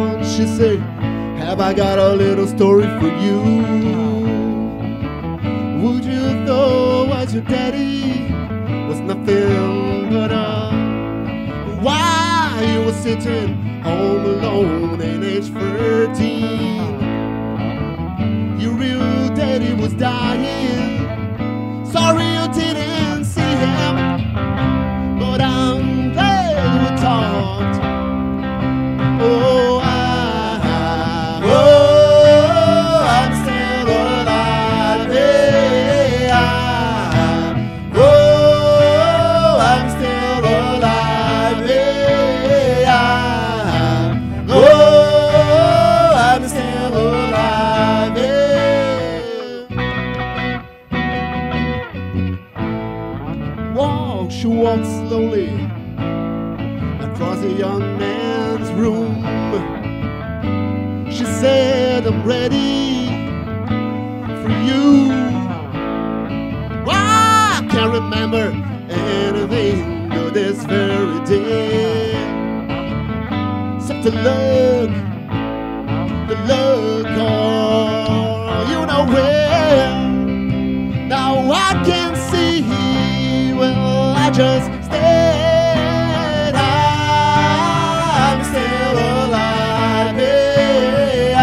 She said, have I got a little story for you? Would you know what your daddy was nothing but a while you were sitting home alone in age 13? Your real daddy was dying. Sorry you didn't see him, but I'm glad we talked. She walked slowly across a young man's room. She said, I'm ready for you. I can't remember anything to this very day, except the look of you know where. Now I can see well, I just stayed. I'm still alive. Yeah.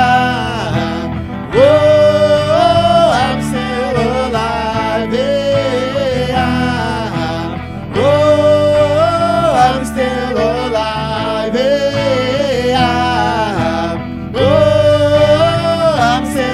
Oh, I'm still alive. Yeah. Oh, I'm still alive. Yeah. Oh, I'm still alive. Yeah.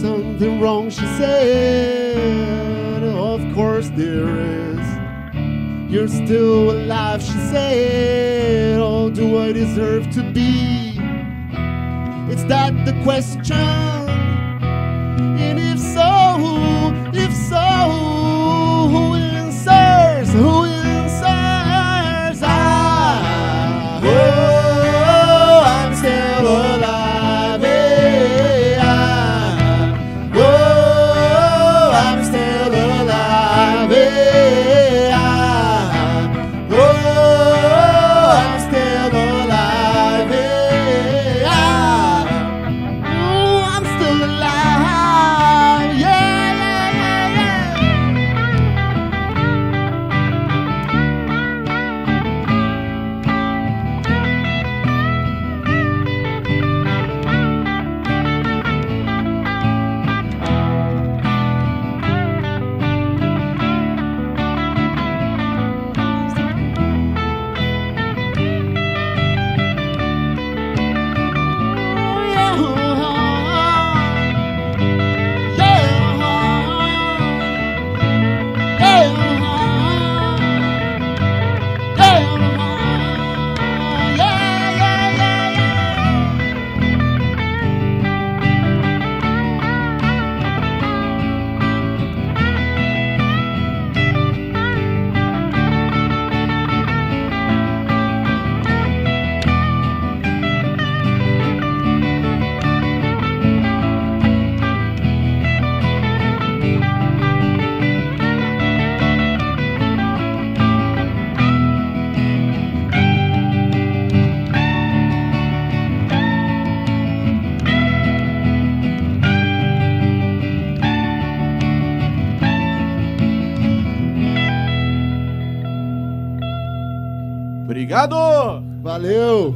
Something wrong, she said. Of course there is. You're still alive, she said. Oh, do I deserve to be? Is that the question? And if so, who answers? Who answers? Ah, oh, I'm still alive. Obrigado! Valeu!